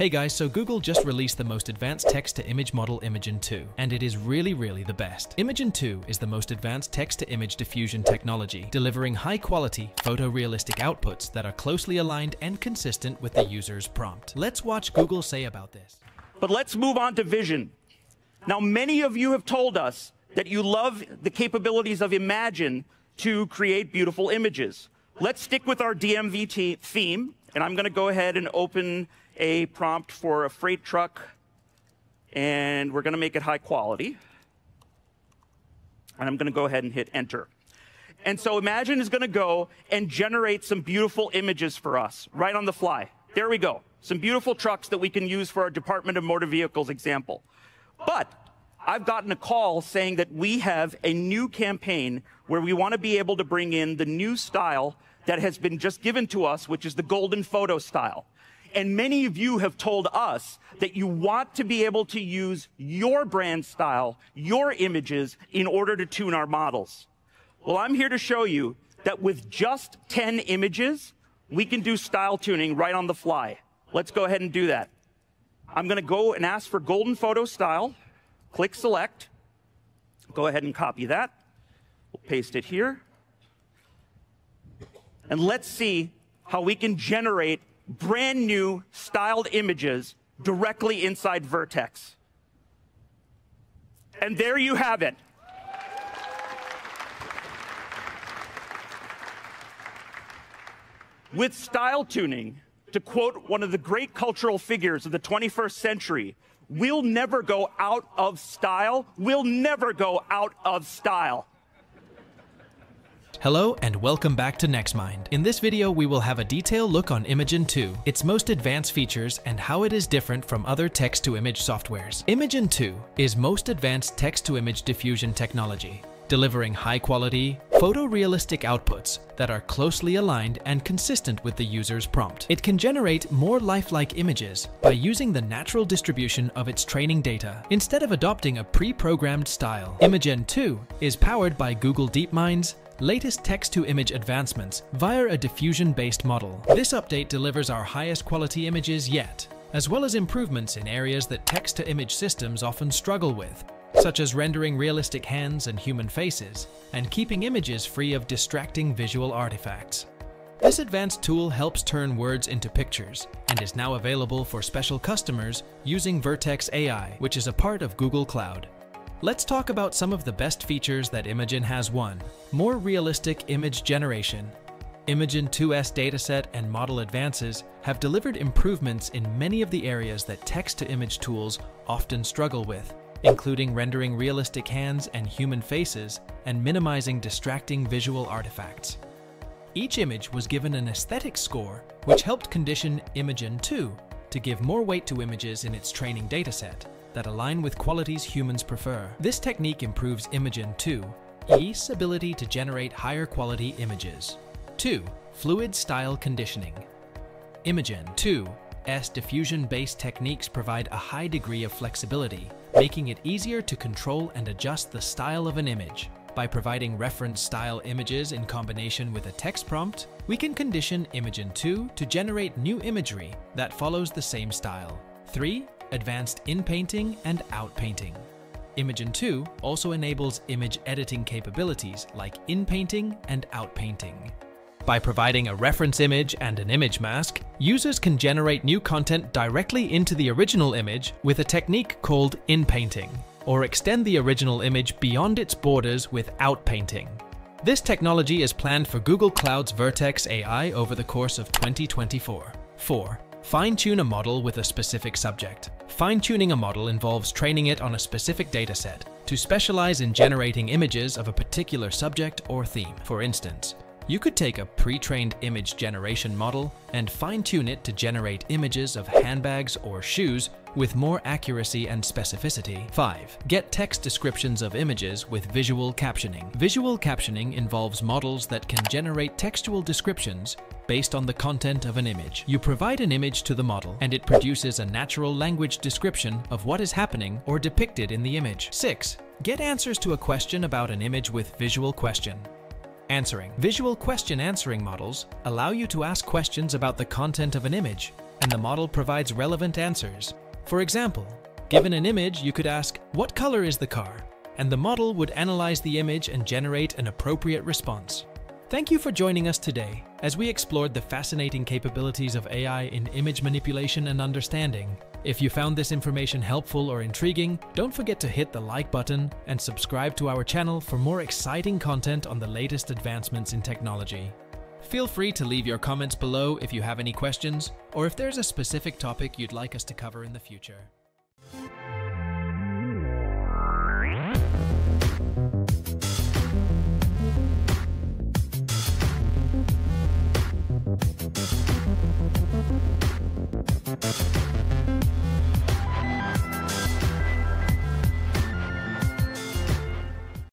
Hey guys, so Google just released the most advanced text-to-image model, Imagen 2, and it is really the best. Imagen 2 is the most advanced text-to-image diffusion technology, delivering high-quality, photorealistic outputs that are closely aligned and consistent with the user's prompt. Let's watch Google say about this. But let's move on to vision. Now, many of you have told us that you love the capabilities of Imagen to create beautiful images. Let's stick with our DMVT theme, and I'm going to go ahead and open a prompt for a freight truck, and we're going to make it high quality. And I'm going to go ahead and hit enter. And so Imagen is going to go and generate some beautiful images for us right on the fly. There we go. Some beautiful trucks that we can use for our Department of Motor Vehicles example. But I've gotten a call saying that we have a new campaign where we want to be able to bring in the new style that has been just given to us, which is the golden photo style. And many of you have told us that you want to be able to use your brand style, your images, in order to tune our models. Well, I'm here to show you that with just 10 images, we can do style tuning right on the fly. Let's go ahead and do that. I'm going to go and ask for golden photo style. Click select. Go ahead and copy that. We'll paste it here. And let's see how we can generate brand new styled images directly inside Vertex. And there you have it. With style tuning, to quote one of the great cultural figures of the 21st century, we'll never go out of style. We'll never go out of style. Hello and welcome back to Nextmind. In this video, we will have a detailed look on Imagen 2, its most advanced features, and how it is different from other text-to-image softwares. Imagen 2 is most advanced text-to-image diffusion technology, delivering high-quality, photorealistic outputs that are closely aligned and consistent with the user's prompt. It can generate more lifelike images by using the natural distribution of its training data instead of adopting a pre-programmed style. Imagen 2 is powered by Google DeepMind's latest text-to-image advancements via a diffusion-based model. This update delivers our highest quality images yet, as well as improvements in areas that text-to-image systems often struggle with, such as rendering realistic hands and human faces, and keeping images free of distracting visual artifacts. This advanced tool helps turn words into pictures and is now available for special customers using Vertex AI, which is a part of Google Cloud. Let's talk about some of the best features that Imagen has won. More realistic image generation. Imagen 2's dataset and model advances have delivered improvements in many of the areas that text-to-image tools often struggle with, including rendering realistic hands and human faces and minimizing distracting visual artifacts. Each image was given an aesthetic score, which helped condition Imagen 2 to give more weight to images in its training dataset that align with qualities humans prefer. This technique improves Imagen 2's ability to generate higher quality images. 2. Fluid style conditioning. Imagen 2's diffusion-based techniques provide a high degree of flexibility, making it easier to control and adjust the style of an image. By providing reference style images in combination with a text prompt, we can condition Imagen 2 to generate new imagery that follows the same style. 3. Advanced in-painting and out-painting. Imagen 2 also enables image editing capabilities like in-painting and out-painting. By providing a reference image and an image mask, users can generate new content directly into the original image with a technique called in-painting, or extend the original image beyond its borders with out-painting. This technology is planned for Google Cloud's Vertex AI over the course of 2024. 4. Fine-tune a model with a specific subject. Fine-tuning a model involves training it on a specific dataset to specialize in generating images of a particular subject or theme. For instance, you could take a pre-trained image generation model and fine-tune it to generate images of handbags or shoes with more accuracy and specificity. 5. Get text descriptions of images with visual captioning. Visual captioning involves models that can generate textual descriptions based on the content of an image. You provide an image to the model, and it produces a natural language description of what is happening or depicted in the image. 6. Get answers to a question about an image with visual question answering. Visual question answering models allow you to ask questions about the content of an image and the model provides relevant answers. For example, given an image, you could ask, "What color is the car?" and the model would analyze the image and generate an appropriate response. Thank you for joining us today as we explored the fascinating capabilities of AI in image manipulation and understanding. If you found this information helpful or intriguing, don't forget to hit the like button and subscribe to our channel for more exciting content on the latest advancements in technology. Feel free to leave your comments below if you have any questions or if there's a specific topic you'd like us to cover in the future.